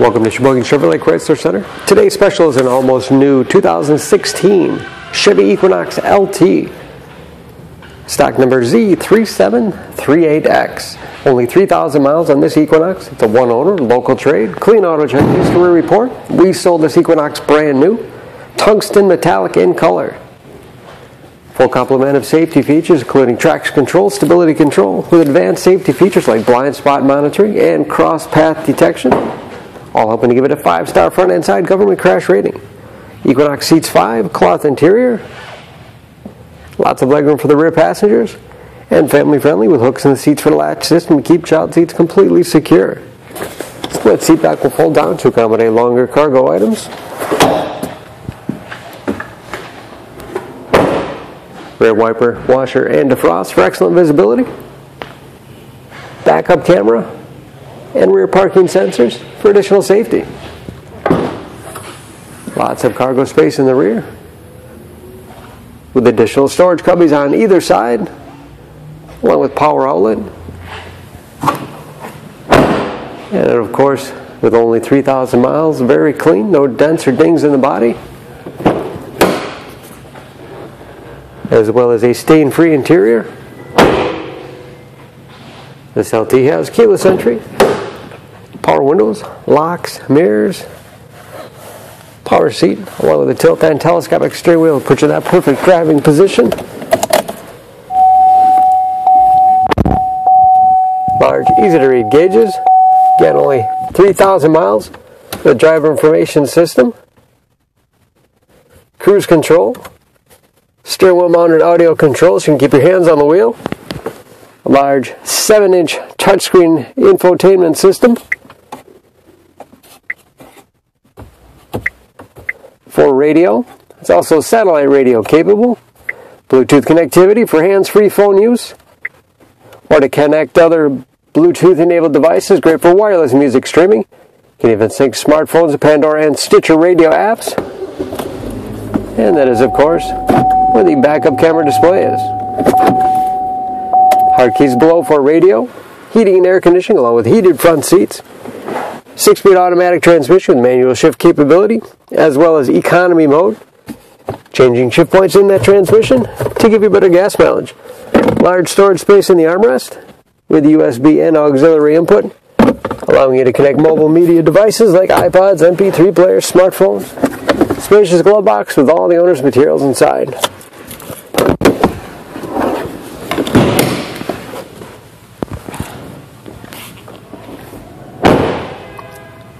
Welcome to Sheboygan Chevrolet Chrysler Center. Today's special is an almost new 2016 Chevy Equinox LT, stock number Z3738X. Only 3,000 miles on this Equinox. It's a one owner, local trade, clean auto check history report. We sold this Equinox brand new, tungsten metallic in color. Full complement of safety features including traction control, stability control, with advanced safety features like blind spot monitoring and cross path detection. All helping to give it a 5-star front and side government crash rating. Equinox seats 5, cloth interior, lots of legroom for the rear passengers, and family friendly with hooks in the seats for the latch system to keep child seats completely secure. Split seat back will fold down to accommodate longer cargo items. Rear wiper, washer, and defrost for excellent visibility. Backup camera and rear parking sensors for additional safety. Lots of cargo space in the rear with additional storage cubbies on either side, along with power outlet. And of course, with only 3,000 miles, very clean, no dents or dings in the body, as well as a stain-free interior. This LT has keyless entry, power windows, locks, mirrors, power seat, along with a tilt and telescopic steering wheel to put you in that perfect driving position. Large, easy to read gauges. Again, only 3,000 miles. The driver information system, cruise control, steering wheel mounted audio controls, so you can keep your hands on the wheel. A large 7-inch touchscreen infotainment system. 4 radio. It's also satellite radio capable. Bluetooth connectivity for hands-free phone use, or to connect other Bluetooth-enabled devices. Great for wireless music streaming. You can even sync smartphones to Pandora and Stitcher radio apps. And that is, of course, where the backup camera display is. Hard keys below for radio, heating and air conditioning, along with heated front seats. 6-speed automatic transmission with manual shift capability, as well as economy mode. Changing shift points in that transmission to give you better gas mileage. Large storage space in the armrest with USB and auxiliary input, allowing you to connect mobile media devices like iPods, MP3 players, smartphones. Spacious glove box with all the owner's materials inside.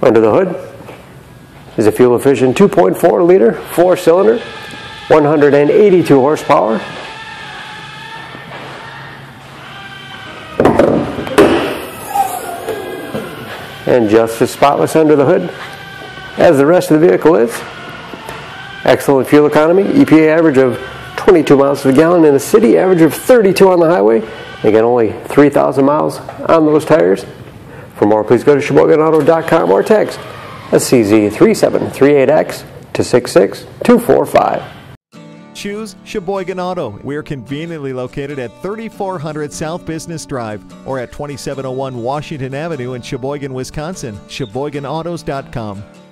Under the hood is a fuel-efficient 2.4-liter, 4-cylinder, 182 horsepower. And just as spotless under the hood as the rest of the vehicle is. Excellent fuel economy, EPA average of 22 miles per gallon in the city, average of 32 on the highway. Again, only 3,000 miles on those tires. For more, please go to SheboyganAuto.com or text SCZ3738X to 66245. Choose Sheboygan Auto. We're conveniently located at 3400 South Business Drive or at 2701 Washington Avenue in Sheboygan, Wisconsin. SheboyganAutos.com.